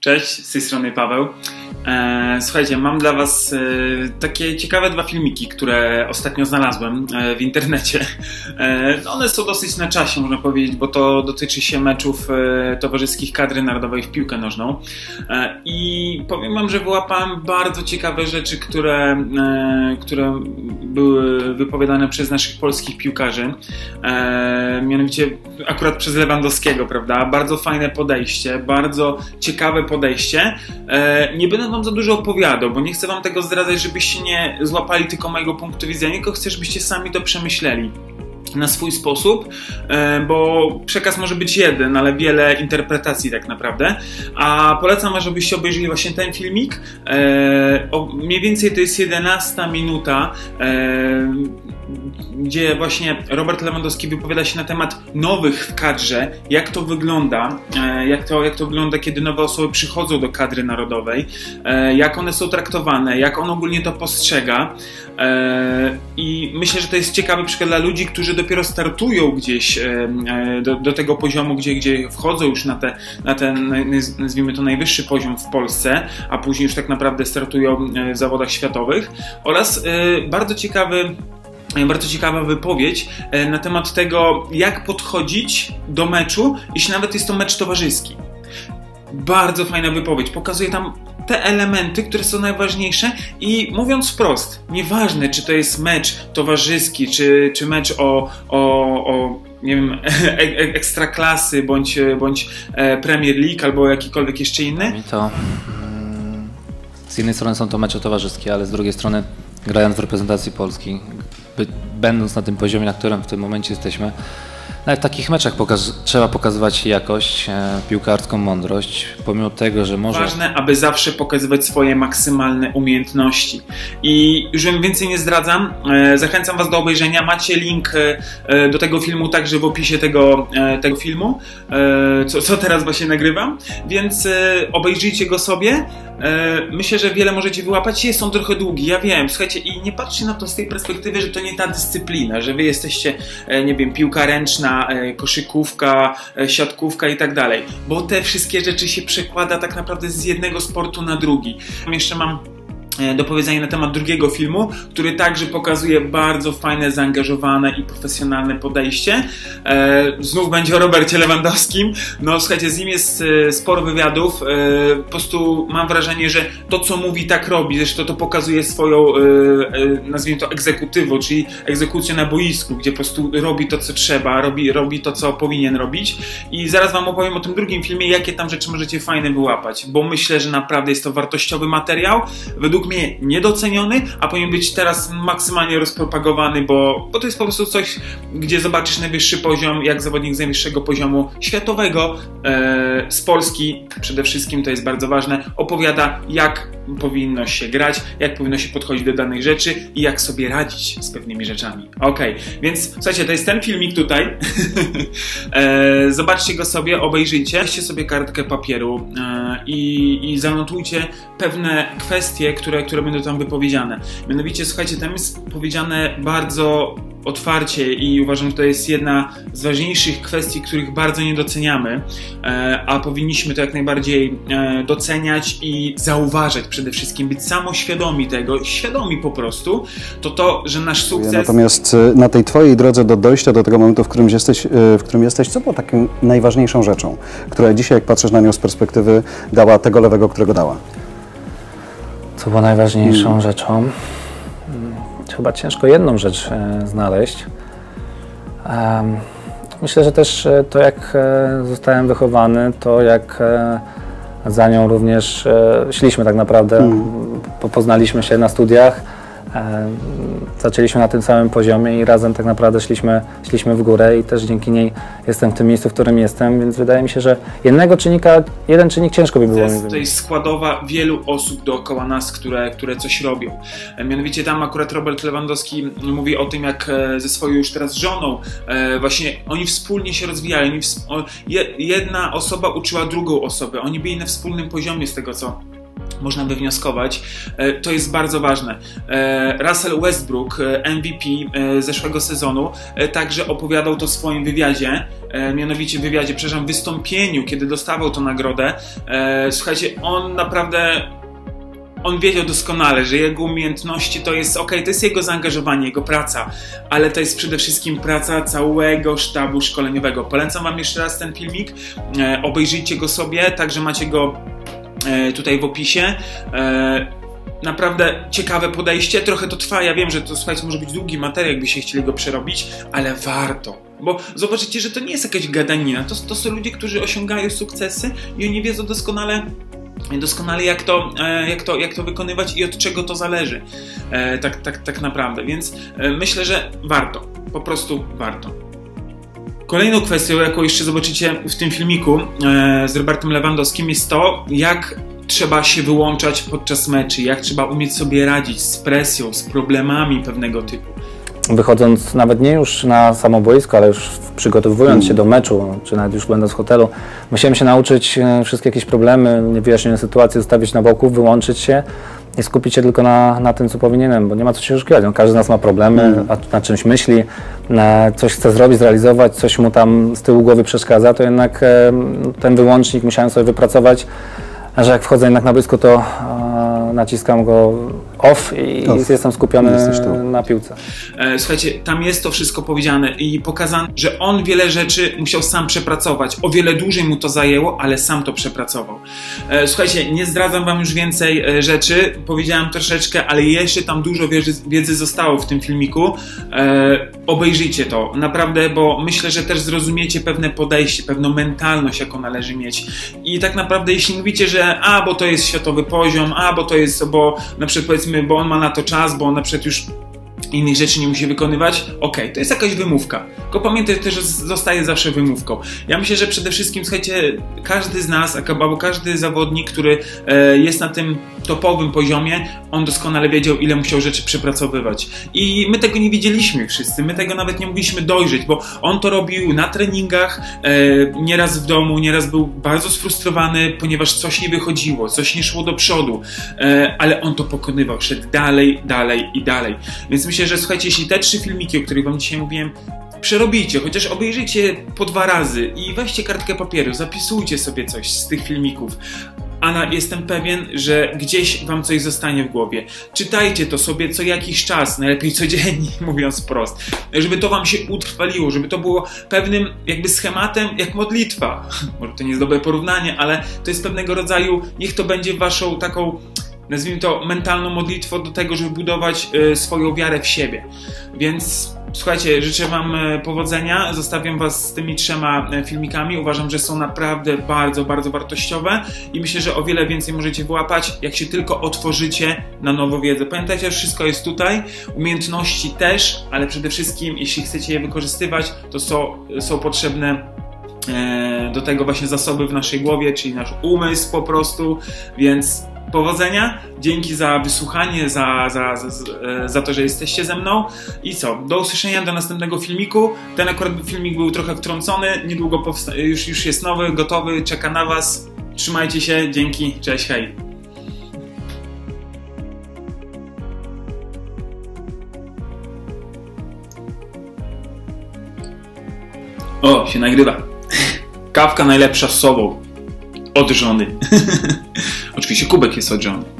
Cześć, z tej strony Paweł. Słuchajcie, mam dla was takie ciekawe dwa filmiki, które ostatnio znalazłem w internecie. One są dosyć na czasie, można powiedzieć, bo to dotyczy się meczów towarzyskich kadry narodowej w piłkę nożną. I powiem wam, że wyłapałem bardzo ciekawe rzeczy, które były wypowiadane przez naszych polskich piłkarzy. Mianowicie akurat przez Lewandowskiego, prawda? Bardzo fajne podejście, bardzo ciekawe podejście. Nie będę wam za dużo opowiadał, bo nie chcę wam tego zdradzać, żebyście nie złapali tylko mojego punktu widzenia, tylko chcę, żebyście sami to przemyśleli na swój sposób, bo przekaz może być jeden, ale wiele interpretacji tak naprawdę. A polecam, żebyście obejrzeli właśnie ten filmik. Mniej więcej to jest 11 minuta, gdzie właśnie Robert Lewandowski wypowiada się na temat nowych w kadrze, jak to wygląda, kiedy nowe osoby przychodzą do kadry narodowej, jak one są traktowane, jak on ogólnie to postrzega. I myślę, że to jest ciekawy przykład dla ludzi, którzy dopiero startują gdzieś do tego poziomu, gdzie wchodzą już na ten, nazwijmy to, najwyższy poziom w Polsce, a później już tak naprawdę startują w zawodach światowych. Oraz bardzo ciekawa wypowiedź na temat tego, jak podchodzić do meczu, jeśli nawet jest to mecz towarzyski. Bardzo fajna wypowiedź. Pokazuje tam te elementy, które są najważniejsze, i mówiąc wprost, nieważne czy to jest mecz towarzyski, czy mecz o nie wiem, ekstraklasy, bądź Premier League albo jakikolwiek jeszcze inny. To z jednej strony są to mecze towarzyskie, ale z drugiej strony, grając w reprezentacji Polski, będąc na tym poziomie, na którym w tym momencie jesteśmy, ale w takich meczach trzeba pokazywać jakość, piłkarską mądrość, pomimo tego, że może... Ważne, aby zawsze pokazywać swoje maksymalne umiejętności. I już więcej nie zdradzam, zachęcam was do obejrzenia. Macie link do tego filmu także w opisie tego filmu, co teraz właśnie nagrywam, więc obejrzyjcie go sobie. Myślę, że wiele możecie wyłapać. Jest on trochę długi, ja wiem, słuchajcie, i nie patrzcie na to z tej perspektywy, że to nie ta dyscyplina, że wy jesteście, nie wiem, piłka ręczna, koszykówka, siatkówka i tak dalej, bo te wszystkie rzeczy się przekłada tak naprawdę z jednego sportu na drugi. Jeszcze mam do powiedzenia na temat drugiego filmu, który także pokazuje bardzo fajne, zaangażowane i profesjonalne podejście. Znów będzie o Robercie Lewandowskim. No słuchajcie, z nim jest sporo wywiadów. Po prostu mam wrażenie, że to, co mówi, tak robi. Zresztą to pokazuje swoją, nazwijmy to, egzekutywą, czyli egzekucję na boisku, gdzie po prostu robi to, co trzeba, robi to, co powinien robić. I zaraz wam opowiem o tym drugim filmie, jakie tam rzeczy możecie fajne wyłapać, bo myślę, że naprawdę jest to wartościowy materiał. Według mnie niedoceniony, a powinien być teraz maksymalnie rozpropagowany, bo to jest po prostu coś, gdzie zobaczysz najwyższy poziom, jak zawodnik z najwyższego poziomu światowego, z Polski, przede wszystkim to jest bardzo ważne, opowiada, jak powinno się grać, jak powinno się podchodzić do danych rzeczy i jak sobie radzić z pewnymi rzeczami. Okej, więc słuchajcie, to jest ten filmik tutaj. Zobaczcie go sobie, obejrzyjcie, weźcie sobie kartkę papieru i zanotujcie pewne kwestie, które będą tam wypowiedziane. Mianowicie, słuchajcie, tam jest powiedziane bardzo otwarcie i uważam, że to jest jedna z ważniejszych kwestii, których bardzo nie doceniamy, a powinniśmy to jak najbardziej doceniać i zauważać przede wszystkim, być samoświadomi tego, świadomi po prostu, to, że nasz sukces... Natomiast na tej twojej drodze do dojścia do tego momentu, w którym jesteś, co było taką najważniejszą rzeczą, która dzisiaj, jak patrzysz na nią z perspektywy, dała tego lewego, którego dała? Co było najważniejszą rzeczą? Chyba ciężko jedną rzecz znaleźć. Myślę, że też to, jak zostałem wychowany, to jak za nią również szliśmy tak naprawdę. Poznaliśmy się na studiach, zaczęliśmy na tym samym poziomie i razem tak naprawdę szliśmy w górę i też dzięki niej jestem w tym miejscu, w którym jestem, więc wydaje mi się, że jeden czynnik ciężko by było. To jest składowa wielu osób dookoła nas, które coś robią. Mianowicie tam akurat Robert Lewandowski mówi o tym, jak ze swoją już teraz żoną właśnie oni wspólnie się rozwijali. Jedna osoba uczyła drugą osobę, oni byli na wspólnym poziomie z tego, co można by wnioskować, to jest bardzo ważne. Russell Westbrook, MVP zeszłego sezonu, także opowiadał to w swoim wywiadzie, mianowicie wystąpieniu, kiedy dostawał tę nagrodę. Słuchajcie, on naprawdę... On wiedział doskonale, że jego umiejętności to jest okej, to jest jego zaangażowanie, jego praca, ale to jest przede wszystkim praca całego sztabu szkoleniowego. Polecam wam jeszcze raz ten filmik, obejrzyjcie go sobie, także macie go tutaj w opisie. Naprawdę ciekawe podejście, trochę to trwa, ja wiem, że to, słuchajcie, może być długi materiał, jakbyście chcieli go przerobić, ale warto. Bo zobaczycie, że to nie jest jakaś gadanina, to są ludzie, którzy osiągają sukcesy i oni wiedzą doskonale jak to wykonywać i od czego to zależy tak naprawdę, więc myślę, że warto, po prostu warto. Kolejną kwestią, jaką jeszcze zobaczycie w tym filmiku z Robertem Lewandowskim, jest to, jak trzeba się wyłączać podczas meczy, jak trzeba umieć sobie radzić z presją, z problemami pewnego typu. Wychodząc nawet nie już na samo boisko, ale już przygotowując się do meczu, czy nawet już będąc w hotelu, musiałem się nauczyć wszystkie jakieś problemy, niewyjaśnione sytuacje zostawić na boku, wyłączyć się i skupić się tylko na tym, co powinienem, bo nie ma co się oszukiwać. No, każdy z nas ma problemy, na czymś myśli, coś chce zrobić, zrealizować, coś mu tam z tyłu głowy przeszkadza, to jednak ten wyłącznik musiałem sobie wypracować, że jak wchodzę jednak na boisko, to naciskam go off i jestem skupiony na piłce. Słuchajcie, tam jest to wszystko powiedziane i pokazane, że on wiele rzeczy musiał sam przepracować. O wiele dłużej mu to zajęło, ale sam to przepracował. Słuchajcie, nie zdradzam wam już więcej rzeczy. Powiedziałem troszeczkę, ale jeszcze tam dużo wiedzy zostało w tym filmiku. Obejrzyjcie to, naprawdę, bo myślę, że też zrozumiecie pewne podejście, pewną mentalność, jaką należy mieć. I tak naprawdę, jeśli mówicie, że bo to jest światowy poziom, bo to jest, bo na przykład powiedzmy, bo on ma na to czas, bo on na przykład już innych rzeczy nie musi wykonywać, to jest jakaś wymówka. Tylko pamiętaj też, że zostaje zawsze wymówką. Ja myślę, że przede wszystkim, słuchajcie, każdy z nas, albo każdy zawodnik, który jest na tym topowym poziomie, on doskonale wiedział, ile musiał rzeczy przepracowywać. I my tego nie widzieliśmy wszyscy, my tego nawet nie mogliśmy dojrzeć, bo on to robił na treningach, nieraz w domu, nieraz był bardzo sfrustrowany, ponieważ coś nie wychodziło, coś nie szło do przodu, ale on to pokonywał, szedł dalej, dalej i dalej. Więc myślę, że słuchajcie, jeśli te trzy filmiki, o których wam dzisiaj mówiłem, przerobicie, chociaż obejrzyjcie po 2 razy i weźcie kartkę papieru, zapisujcie sobie coś z tych filmików. Jestem pewien, że gdzieś wam coś zostanie w głowie. Czytajcie to sobie co jakiś czas, najlepiej codziennie, mówiąc wprost, żeby to wam się utrwaliło, żeby to było pewnym jakby schematem, jak modlitwa. Może to nie jest dobre porównanie, ale to jest pewnego rodzaju, niech to będzie waszą taką, nazwijmy to, mentalną modlitwą do tego, żeby budować swoją wiarę w siebie. Więc słuchajcie, życzę wam powodzenia, zostawiam was z tymi 3 filmikami, uważam, że są naprawdę bardzo, bardzo wartościowe i myślę, że o wiele więcej możecie wyłapać, jak się tylko otworzycie na nową wiedzę. Pamiętajcie, że wszystko jest tutaj, umiejętności też, ale przede wszystkim, jeśli chcecie je wykorzystywać, to są potrzebne do tego właśnie zasoby w naszej głowie, czyli nasz umysł po prostu, więc powodzenia, dzięki za wysłuchanie, za to, że jesteście ze mną i do usłyszenia, do następnego filmiku. Ten akurat filmik był trochę wtrącony, niedługo już jest nowy, gotowy, czeka na was. Trzymajcie się, dzięki, cześć, hej. O, się nagrywa. Kawka najlepsza z sobą. Od żony. Oczywiście kubek jest od żony.